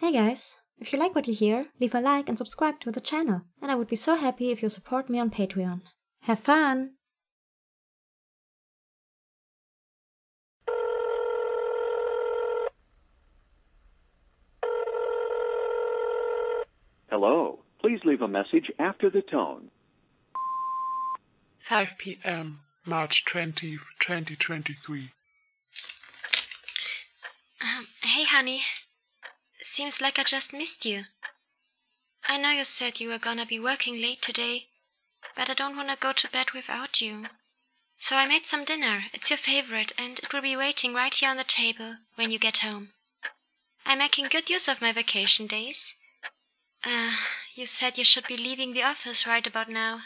Hey guys, if you like what you hear, leave a like and subscribe to the channel, and I would be so happy if you support me on Patreon. Have fun! Hello. Please leave a message after the tone. 5 p.m. March 20th, 2023. Hey, honey. Seems like I just missed you. I know you said you were gonna be working late today, but I don't want to go to bed without you. So I made some dinner. It's your favorite, and it will be waiting right here on the table when you get home. I'm making good use of my vacation days. You said you should be leaving the office right about now.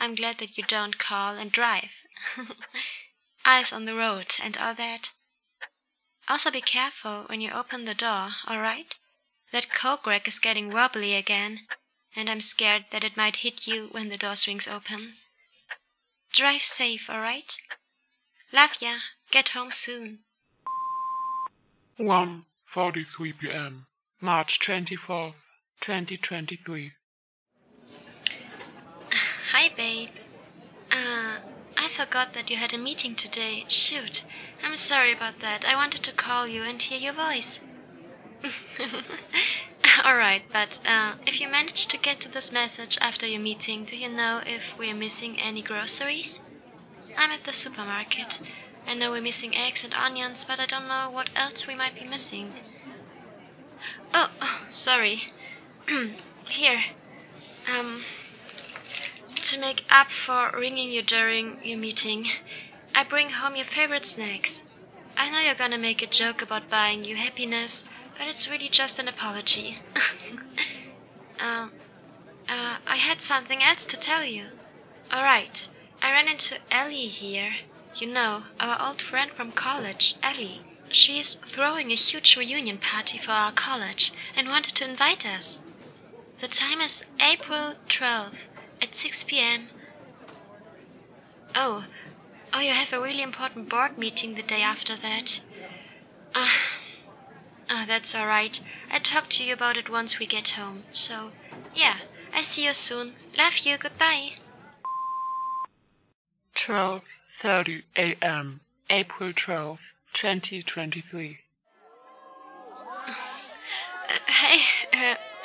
I'm glad that you don't call and drive. Eyes on the road and all that. Also be careful when you open the door, alright? That coke rack is getting wobbly again, and I'm scared that it might hit you when the door swings open. Drive safe, alright? Love ya. Get home soon. 1:43 p.m. March 24th. 2023. Hi, babe. I forgot that you had a meeting today. Shoot, I'm sorry about that. I wanted to call you and hear your voice. Alright, but if you managed to get to this message after your meeting, do you know if we're missing any groceries? I'm at the supermarket. I know we're missing eggs and onions, but I don't know what else we might be missing. Oh sorry. Here, to make up for ringing you during your meeting, I bring home your favorite snacks. I know you're gonna make a joke about buying you happiness, but it's really just an apology. I had something else to tell you. Alright, I ran into Ellie here. You know, our old friend from college, Ellie. She's throwing a huge reunion party for our college and wanted to invite us. The time is April 12th at 6 p.m. Oh, you have a really important board meeting the day after that. Oh, that's alright. I'll talk to you about it once we get home. So, yeah, I see you soon. Love you. Goodbye. 12:30 a.m. April 12th. 2023.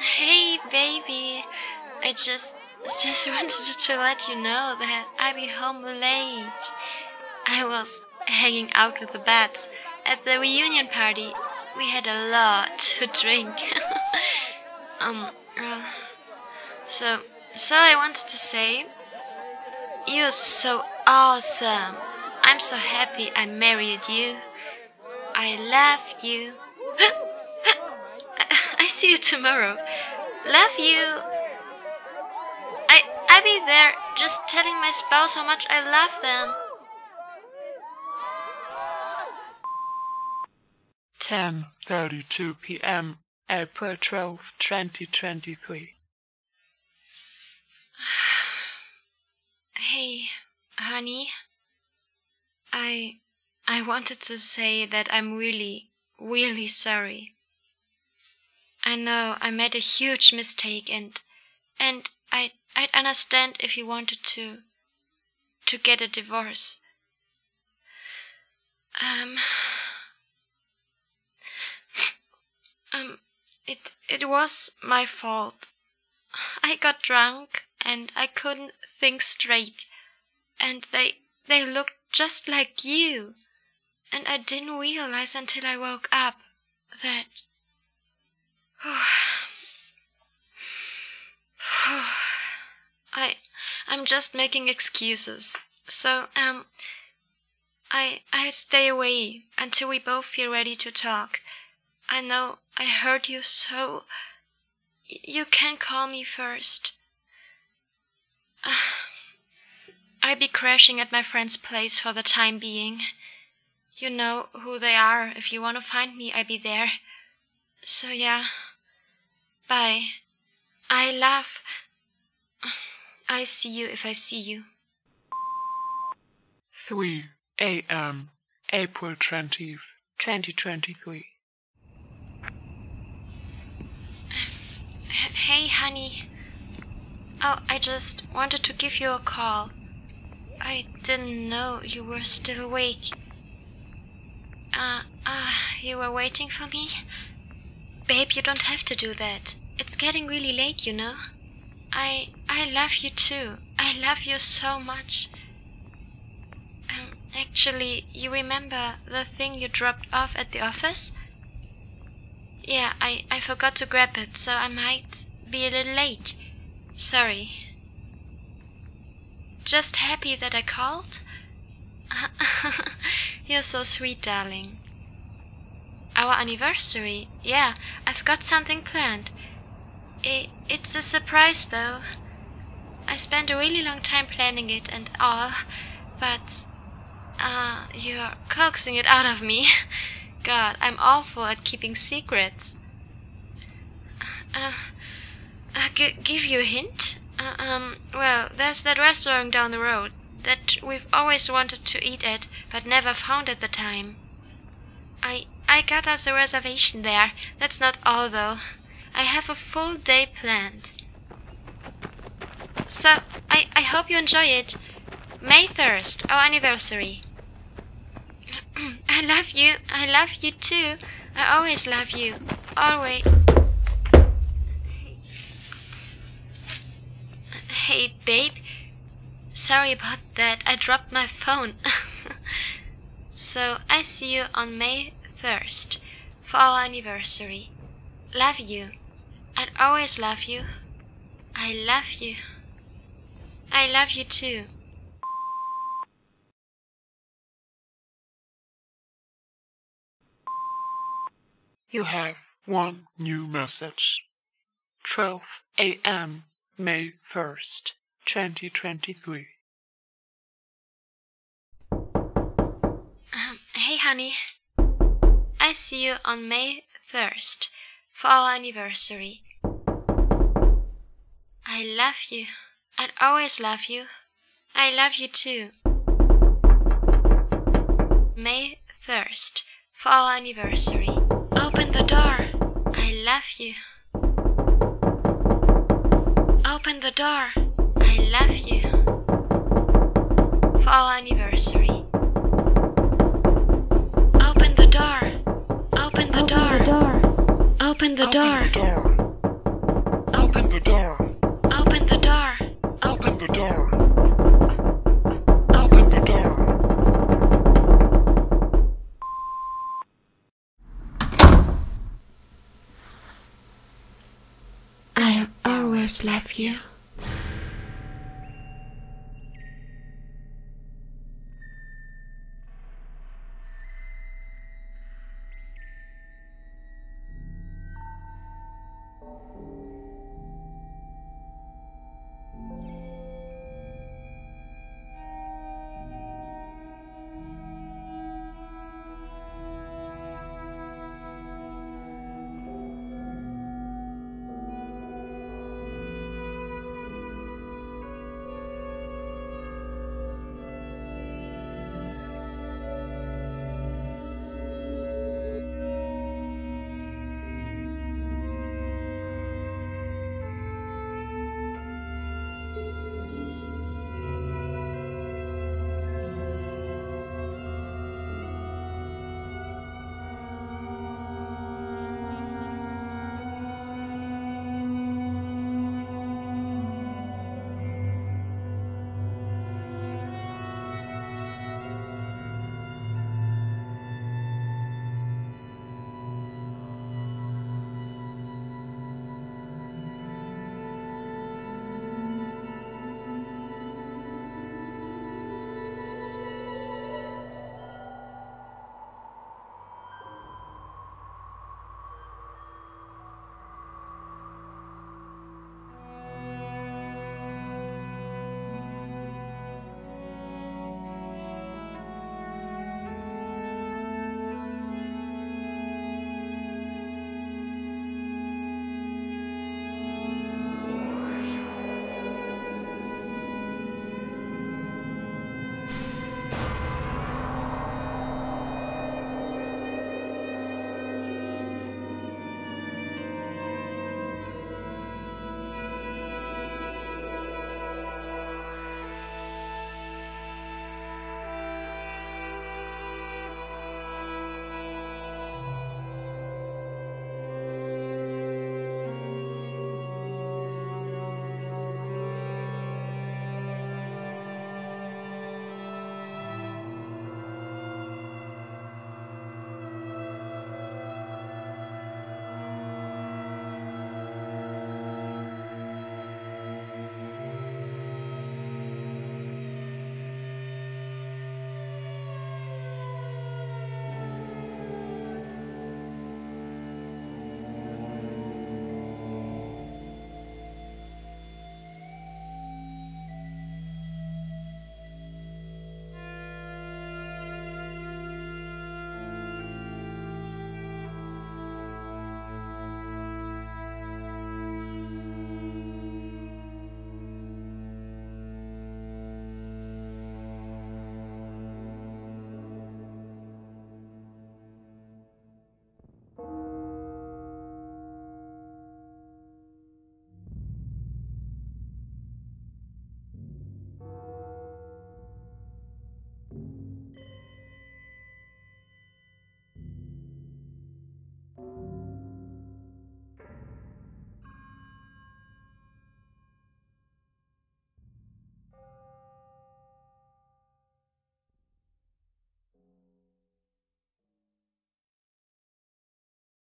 Hey, baby. I just wanted to let you know that I'll be home late. I was hanging out with the bats at the reunion party. We had a lot to drink. So I wanted to say, you're so awesome. I'm so happy I married you. I love you. I see you tomorrow. Love you. I be there just telling my spouse how much I love them. 10:32 p.m. April 12, 2023. Hey, honey. I wanted to say that I'm really, really sorry. I know I made a huge mistake, and I'd understand if you wanted to get a divorce. It was my fault. I got drunk and I couldn't think straight, and they looked just like you, and I didn't realize until I woke up that I'm just making excuses. So I'll stay away until we both feel ready to talk. I know I hurt you, so you can call me first. I'll be crashing at my friend's place for the time being. You know who they are. If you want to find me, I'll be there. So yeah. Bye. I love. I see you if I see you. 3 a.m. April 20th, 2023. Hey, honey. Oh, I just wanted to give you a call. I didn't know you were still awake. You were waiting for me? Babe, you don't have to do that. It's getting really late, you know. I love you too. I love you so much. Actually, you remember the thing you dropped off at the office? Yeah, I forgot to grab it, so I might be a little late. Sorry. Just happy that I called? You're so sweet, darling. Our anniversary? Yeah, I've got something planned. It's a surprise, though. I spent a really long time planning it and all, but... you're coaxing it out of me. God, I'm awful at keeping secrets. Give you a hint? Well, there's that restaurant down the road that we've always wanted to eat at, but never found at the time. I got us a reservation there. That's not all, though. I have a full day planned. So, I hope you enjoy it. May 3rd, our anniversary. I love you. I love you too. I always love you. Always. Hey, babe. Sorry about that. I dropped my phone. So, I see you on May 3rd for our anniversary. Love you. I'd always love you. I love you. I love you too. You have one new message. 12 AM, May 1st, 2023. Hey, honey. I see you on May 3rd for our anniversary. I love you. I'd always love you. I love you too. May 3rd for our anniversary. Open the door. I love you. Open the door. I love you. For our anniversary. Open the door. Open the door. Open the door. Open the door. Open the door. Open the door. Open the door. I always love you.